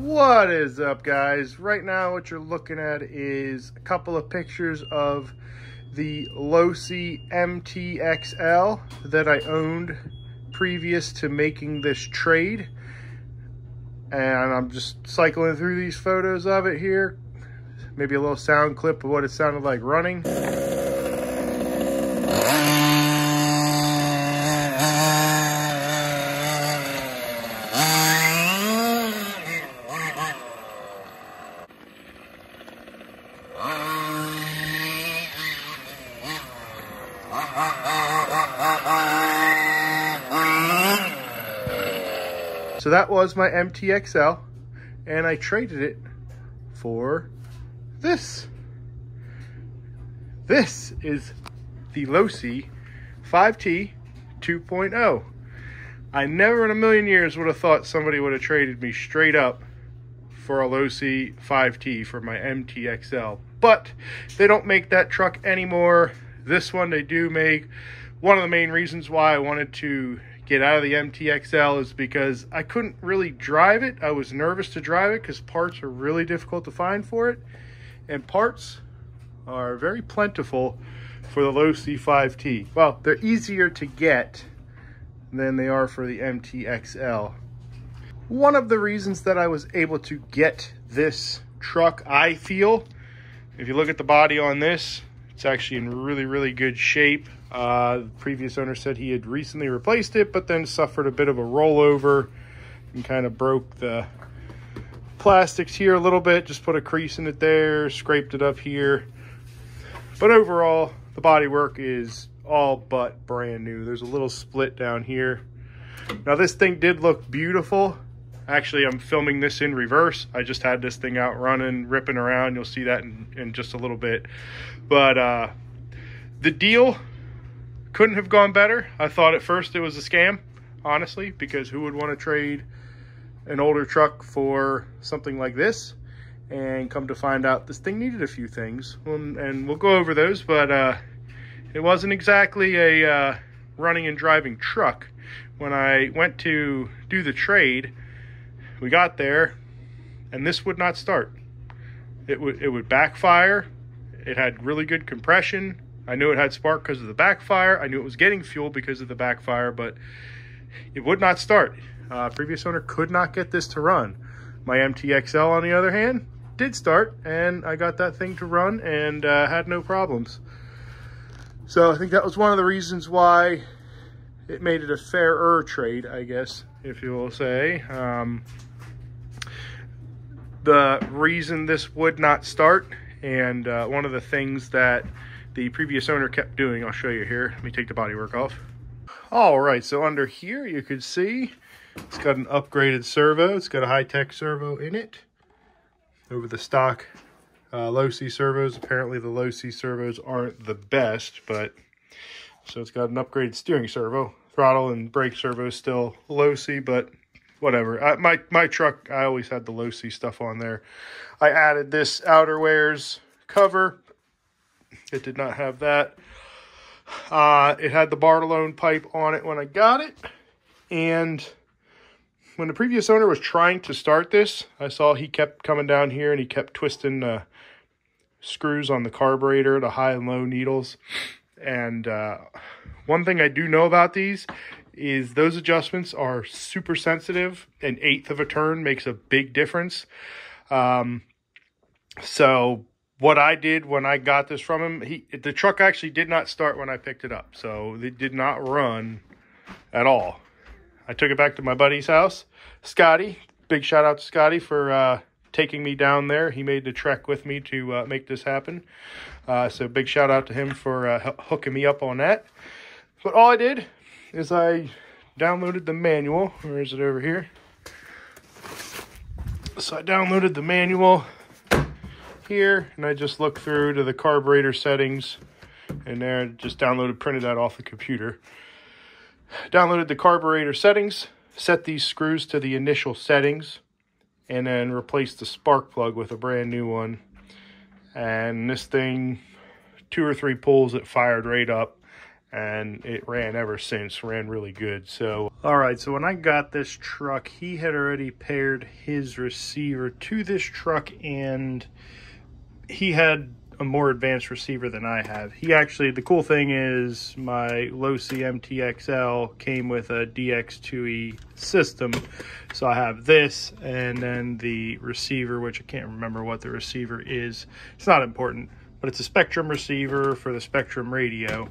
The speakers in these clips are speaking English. What is up, guys? Right now what you're looking at is a couple of pictures of the Losi MTXL that I owned previous to making this trade, and I'm just cycling through these photos of it here. Maybe a little sound clip of what it sounded like running. So that was my MTXL, and I traded it for this. This is the Losi 5T 2.0. I never in a million years would have thought somebody would have traded me straight up for a Losi 5T for my MTXL, but they don't make that truck anymore. This one they do make. One of the main reasons why I wanted to get out of the MTXL is because I couldn't really drive it. I was nervous to drive it because parts are really difficult to find for it, and parts are very plentiful for the Losi 5T. Well, they're easier to get than they are for the MTXL. One of the reasons that I was able to get this truck, I feel, if you look at the body on this, it's actually in really good shape. The previous owner said he had recently replaced it, but then suffered a bit of a rollover and kind of broke the plastics here a little bit, just put a crease in it there, scraped it up here. But overall, the bodywork is all but brand new. There's a little split down here. Now, this thing did look beautiful. Actually, I'm filming this in reverse. I just had this thing out running, ripping around. You'll see that in just a little bit. But the deal couldn't have gone better. I thought at first it was a scam, honestly, because who would want to trade an older truck for something like this? And come to find out this thing needed a few things. And we'll go over those, but it wasn't exactly a running and driving truck. When I went to do the trade, we got there, and this would not start. It would backfire. It had really good compression. I knew it had spark because of the backfire. I knew it was getting fuel because of the backfire, but it would not start. Previous owner could not get this to run. My MTXL, on the other hand, did start, and I got that thing to run and had no problems. So I think that was one of the reasons why it made it a fairer trade, I guess, if you will say. The reason this would not start, and one of the things that the previous owner kept doing, I'll show you here. Let me take the bodywork off. All right, so under here you can see it's got an upgraded servo. It's got a high-tech servo in it over the stock Losi servos. Apparently the Losi servos aren't the best, but so it's got an upgraded steering servo. Throttle and brake servo is still Losi, but whatever. My truck, I always had the Losi stuff on there. I added this outerwear's cover. It did not have that. It had the Bartolone pipe on it when I got it. And when the previous owner was trying to start this, I saw he kept coming down here and he kept twisting the screws on the carburetor, the high and low needles. And one thing I do know about these is those adjustments are super sensitive. An eighth of a turn makes a big difference. So what I did when I got this from him, the truck actually did not start when I picked it up. So it did not run at all. I took it back to my buddy's house, Scotty. Big shout out to Scotty for taking me down there. He made the trek with me to make this happen. So big shout out to him for hooking me up on that. But all I did is I downloaded the manual. Where is it? Over here. So I downloaded the manual here, and I just looked through to the carburetor settings, and there I just printed that off the computer. Downloaded the carburetor settings, set these screws to the initial settings, and then replaced the spark plug with a brand new one. And this thing, 2 or 3 pulls, it fired right up. and it ran ever since, ran really good. So, all right, so when I got this truck, he had already paired his receiver to this truck, and he had a more advanced receiver than I have. He actually, the cool thing is my Losi MTXL came with a dx2e system, so I have this and then the receiver, which I can't remember what the receiver is. It's not important, but it's a Spectrum receiver for the Spectrum radio,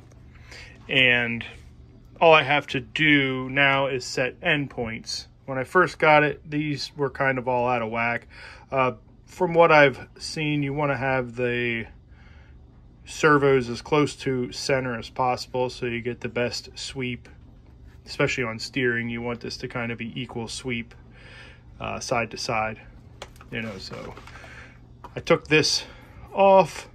and all I have to do now is set endpoints. When I first got it, these were kind of all out of whack. From what I've seen, you want to have the servos as close to center as possible so you get the best sweep, especially on steering. You want this to kind of be equal sweep side to side, you know. So I took this off,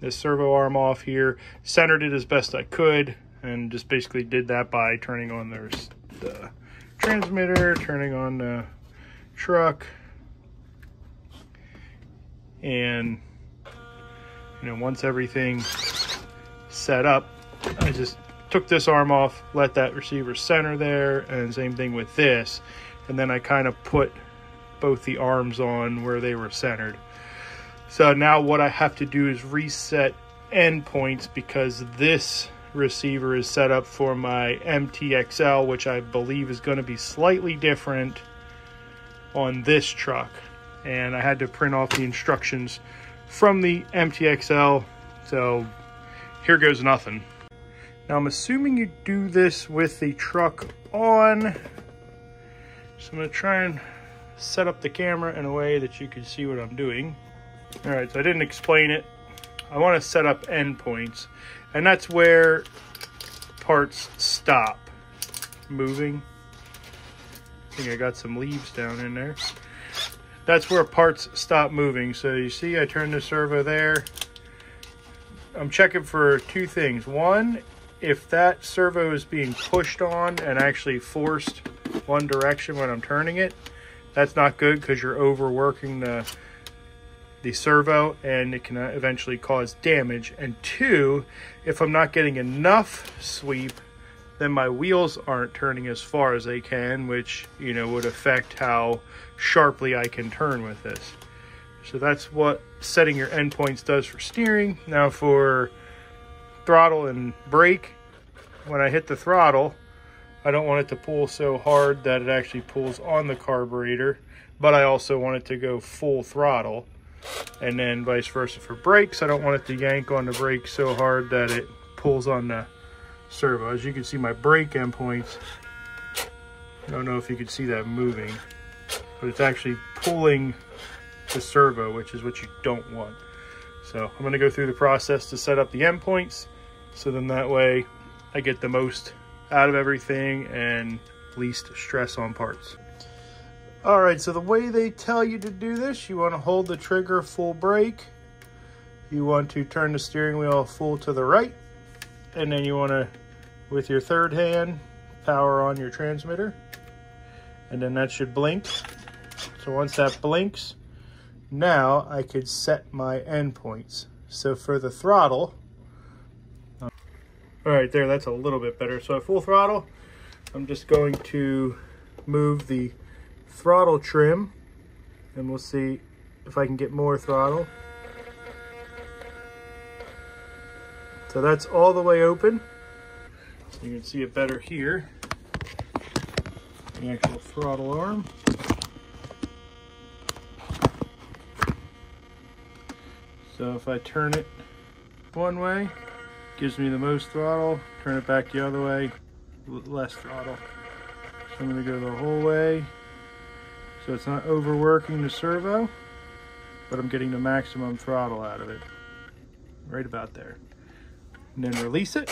this servo arm off here, centered it as best I could, and just basically did that by turning on the transmitter, turning on the truck, and you know, once everything's set up, I just took this arm off, let that receiver center there, and same thing with this, and then I kind of put both the arms on where they were centered. So now what I have to do is reset endpoints, because this receiver is set up for my MTXL, which I believe is going to be slightly different on this truck. And I had to print off the instructions from the MTXL, so here goes nothing. Now I'm assuming you do this with the truck on, so I'm going to try and set up the camera in a way that you can see what I'm doing. All right, so I didn't explain it. I want to set up endpoints, and that's where parts stop moving. I think I got some leaves down in there. That's where parts stop moving. So you see I turned the servo there. I'm checking for two things. One, if that servo is being pushed on and actually forced one direction when I'm turning it, that's not good, because you're overworking the servo and it can eventually cause damage. And two, if I'm not getting enough sweep, then my wheels aren't turning as far as they can, which, you know, would affect how sharply I can turn with this. So that's what setting your endpoints does for steering. Now for throttle and brake, when I hit the throttle, I don't want it to pull so hard that it actually pulls on the carburetor, but I also want it to go full throttle. And then vice versa for brakes, I don't want it to yank on the brake so hard that it pulls on the servo. As you can see, my brake endpoints, I don't know if you can see that moving, but it's actually pulling the servo, which is what you don't want. So I'm going to go through the process to set up the endpoints, so then that way I get the most out of everything and least stress on parts. All right, so the way they tell you to do this, you want to hold the trigger full brake, you want to turn the steering wheel full to the right, and then you want to, with your third hand, power on your transmitter, and then that should blink. So once that blinks, now I could set my endpoints. So for the throttle, all right, there, that's a little bit better. So at full throttle, I'm just going to move the throttle trim, and we'll see if I can get more throttle. So that's all the way open. You can see it better here. The actual throttle arm. So if I turn it one way, it gives me the most throttle. Turn it back the other way, less throttle. So I'm gonna go the whole way. So it's not overworking the servo, but I'm getting the maximum throttle out of it. Right about there. And then release it.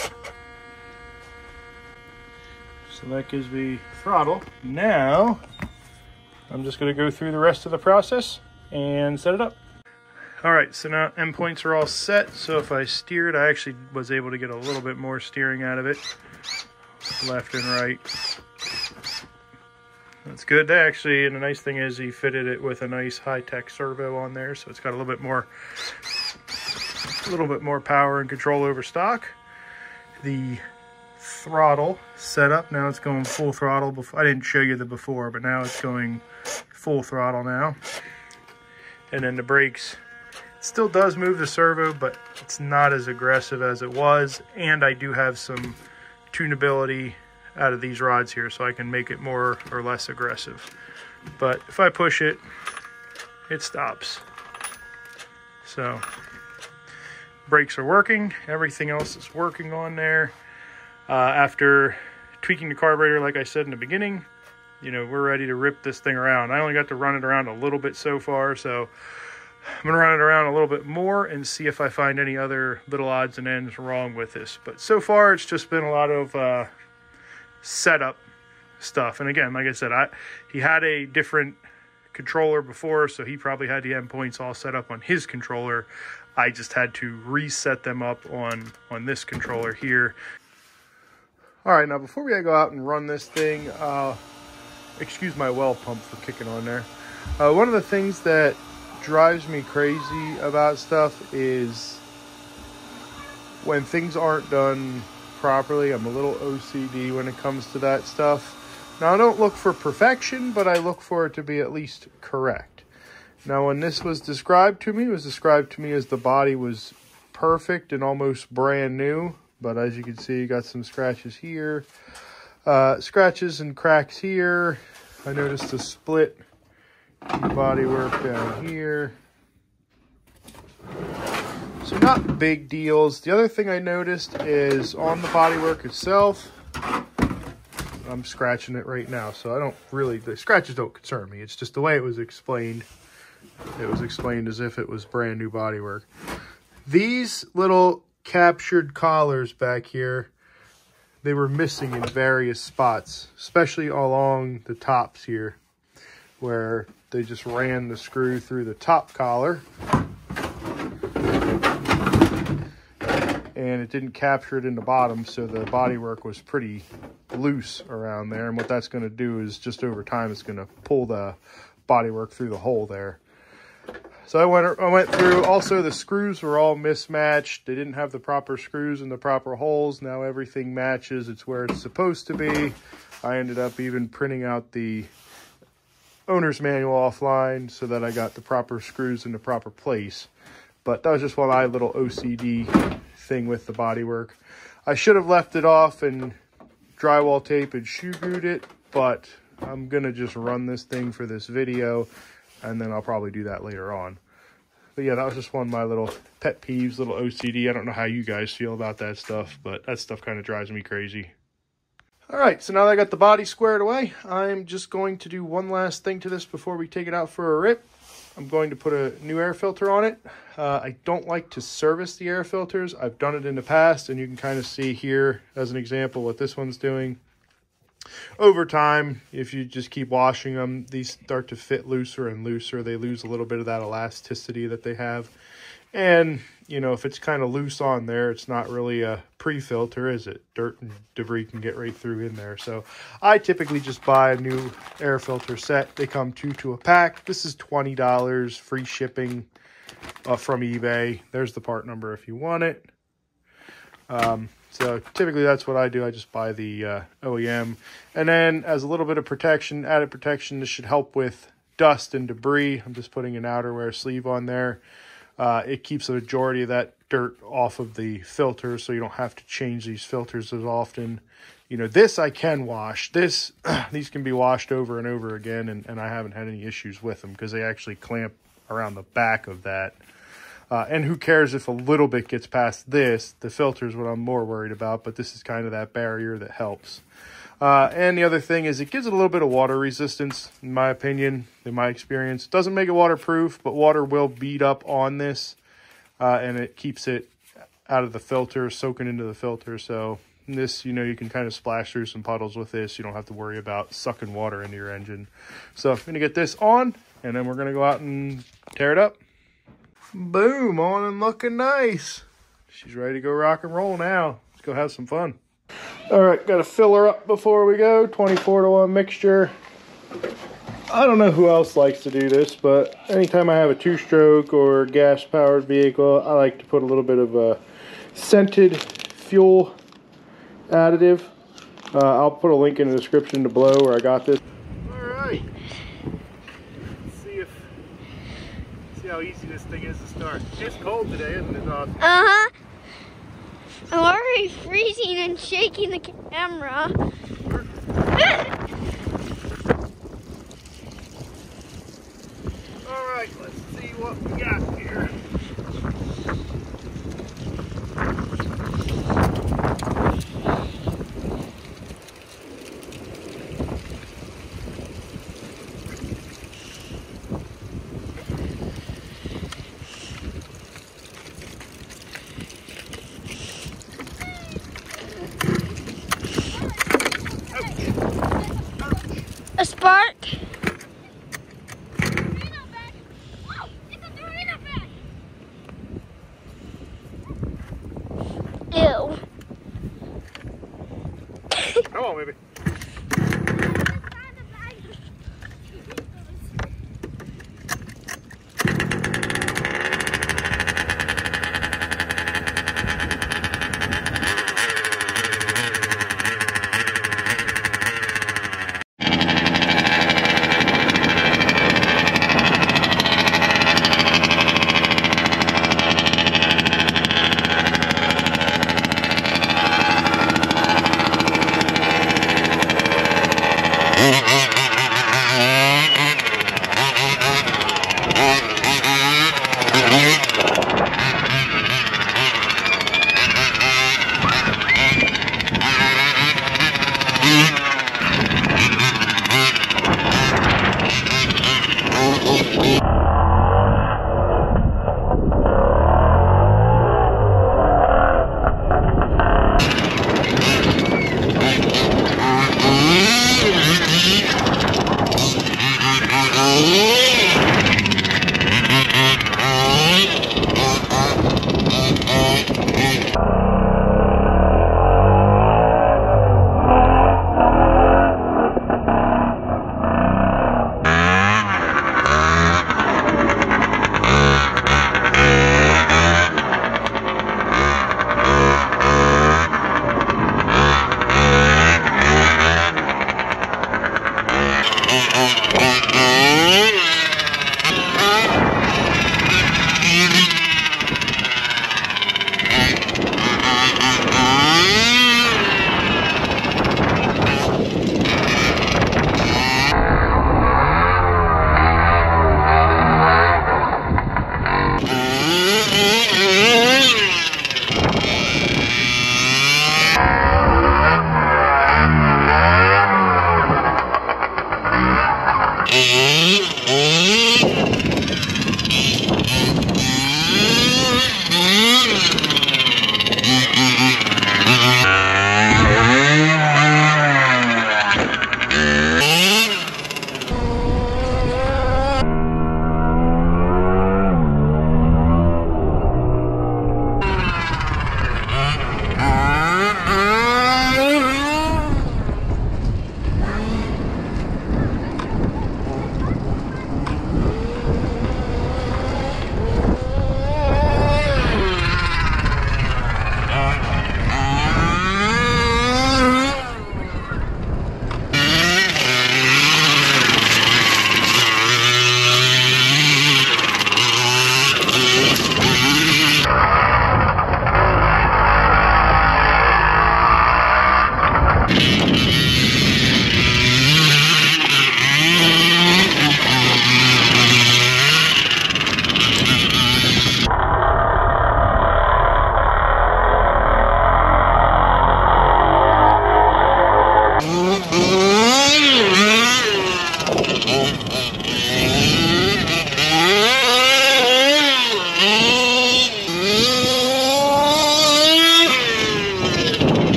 So that gives me throttle. Now I'm just going to go through the rest of the process and set it up. All right, so now endpoints are all set. So if I steered, I actually was able to get a little bit more steering out of it, left and right. That's good. They actually, and the nice thing is he fitted it with a nice high-tech servo on there, so it's got a little bit more power and control over stock. The throttle setup. Now it's going full throttle. Before, I didn't show you the before, but now it's going full throttle now. And then the brakes. It still does move the servo, but it's not as aggressive as it was. And I do have some tunability out of these rods here, so I can make it more or less aggressive. But if I push it, it stops. So brakes are working, everything else is working on there. After tweaking the carburetor, like I said in the beginning, you know, we're ready to rip this thing around. I only got to run it around a little bit so far, so I'm gonna run it around a little bit more and see if I find any other little odds and ends wrong with this. But so far it's just been a lot of setup stuff. And again, like I said, he had a different controller before, so he probably had the endpoints all set up on his controller. I just had to reset them up on this controller here. All right, now before we go out and run this thing, excuse my well pump for kicking on there. One of the things that drives me crazy about stuff is when things aren't done properly. I'm a little OCD when it comes to that stuff. Now, I don't look for perfection, but I look for it to be at least correct. Now, when this was described to me, it was described to me as the body was perfect and almost brand new. But as you can see, you got some scratches here, scratches and cracks here. I noticed a split in the bodywork down here. So not big deals. The other thing I noticed is on the bodywork itself, I'm scratching it right now, so I don't really, the scratches don't concern me. It's just the way it was explained. It was explained as if it was brand new bodywork. These little captured collars back here, they were missing in various spots, especially along the tops here, where they just ran the screw through the top collar. And it didn't capture it in the bottom, so the bodywork was pretty loose around there. And what that's going to do is just over time, it's going to pull the bodywork through the hole there. So I went through. Also, the screws were all mismatched. They didn't have the proper screws in the proper holes. Now everything matches. It's where it's supposed to be. I ended up even printing out the owner's manual offline so that I got the proper screws in the proper place. But that was just one eye little OCD thing with the bodywork. I should have left it off and drywall tape and shoe glued it, but I'm gonna just run this thing for this video, and then I'll probably do that later on. But yeah, that was just one of my little pet peeves, little OCD. I don't know how you guys feel about that stuff, but that stuff kind of drives me crazy. All right, so now that I got the body squared away, I'm just going to do one last thing to this before we take it out for a rip. I'm going to put a new air filter on it. I don't like to service the air filters. I've done it in the past, and you can kind of see here as an example what this one's doing. Over time, if you just keep washing them, these start to fit looser and looser. They lose a little bit of that elasticity that they have. And, you know, if it's kind of loose on there, it's not really a pre-filter, is it? Dirt and debris can get right through in there. So I typically just buy a new air filter set. They come two to a pack. This is $20, free shipping from eBay. There's the part number if you want it. So typically that's what I do. I just buy the OEM. And then as a little bit of protection, added protection, this should help with dust and debris. I'm just putting an outerwear sleeve on there. It keeps the majority of that dirt off of the filter, so you don't have to change these filters as often. You know, this I can wash. This, these can be washed over and over again, and I haven't had any issues with them because they actually clamp around the back of that. And who cares if a little bit gets past this? The filter is what I'm more worried about, but this is kind of that barrier that helps. And the other thing is it gives it a little bit of water resistance, in my opinion, in my experience. It doesn't make it waterproof, but water will bead up on this, and it keeps it out of the filter, soaking into the filter. So this, you know, you can kind of splash through some puddles with this. You don't have to worry about sucking water into your engine. So I'm going to get this on, and then we're going to go out and tear it up. Boom, on and looking nice. She's ready to go rock and roll now. Let's go have some fun. All right, got to fill her up before we go. 24:1 mixture. I don't know who else likes to do this, but anytime I have a two-stroke or gas-powered vehicle, I like to put a little bit of a scented fuel additive I'll put a link in the description to below where I got this. Alright, let's see how easy this thing is to start. It's cold today, isn't it, Austin? Uh-huh. I'm already freezing and shaking the camera. Alright, let's see what we got here. A spark. Tornado bag. Whoa, it's a tornado bag. Ew. Come on, baby.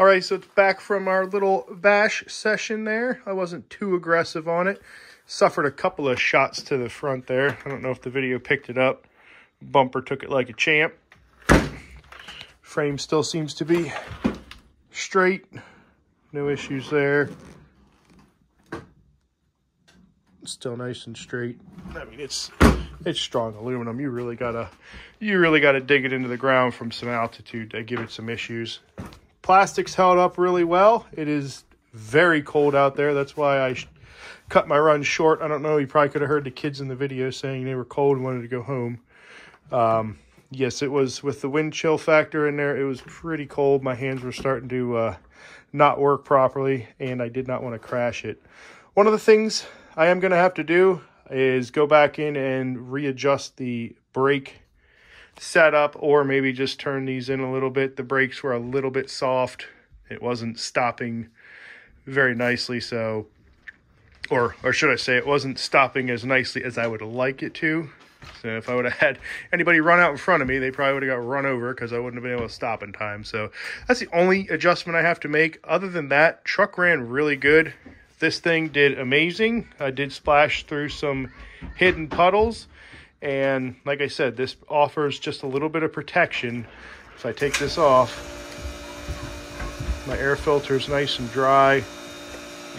Alright, so it's back from our little bash session there. I wasn't too aggressive on it. Suffered a couple of shots to the front there. I don't know if the video picked it up. Bumper took it like a champ. Frame still seems to be straight. No issues there. Still nice and straight. I mean, it's strong aluminum. You really gotta dig it into the ground from some altitude to give it some issues. Plastic's held up really well. It is very cold out there. That's why I cut my run short. I don't know. You probably could have heard the kids in the video saying they were cold and wanted to go home. Yes, it was with the wind chill factor in there. It was pretty cold. My hands were starting to not work properly, and I did not want to crash it. One of the things I am going to have to do is go back in and readjust the brake setup, or maybe just turn these in a little bit. The brakes were a little bit soft. It wasn't stopping very nicely, so or should I say it wasn't stopping as nicely as I would like it to. So if I would have had anybody run out in front of me, they probably would have got run over because I wouldn't have been able to stop in time. So that's the only adjustment I have to make. Other than that, truck ran really good. This thing did amazing. I did splash through some hidden puddles. And like I said, this offers just a little bit of protection. If I take this off, my air filter is nice and dry.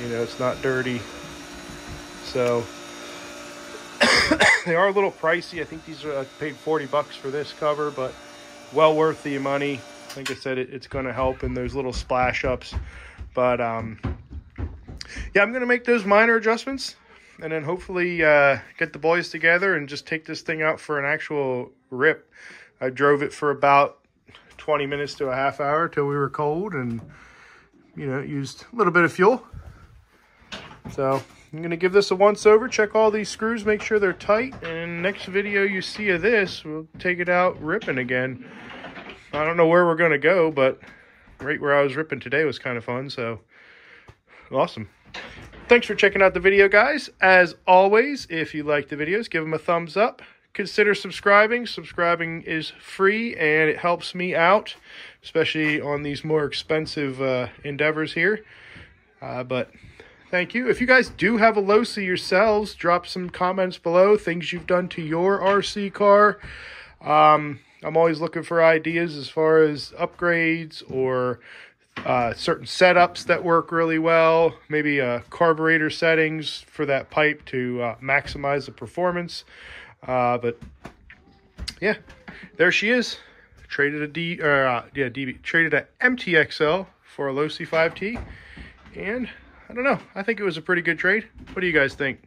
You know, it's not dirty. So they are a little pricey. I think these are, I paid 40 bucks for this cover, but well worth the money. Like I said, it's going to help in those little splash ups. But yeah, I'm going to make those minor adjustments. And then hopefully get the boys together and just take this thing out for an actual rip. I drove it for about 20 minutes to a half hour till we were cold, and, you know, used a little bit of fuel. So I'm going to give this a once over, check all these screws, make sure they're tight. And next video you see of this, we'll take it out ripping again. I don't know where we're going to go, but right where I was ripping today was kind of fun. So awesome. Thanks for checking out the video, guys. As always, if you like the videos, give them a thumbs up. Consider subscribing. Subscribing is free, and it helps me out, especially on these more expensive endeavors here. But thank you. If you guys do have a Losi yourselves, drop some comments below, things you've done to your RC car. I'm always looking for ideas as far as upgrades or certain setups that work really well, maybe carburetor settings for that pipe to maximize the performance. But yeah, there she is. Traded a traded a MTXL for a Losi 5T, and I don't know, I think it was a pretty good trade. What do you guys think?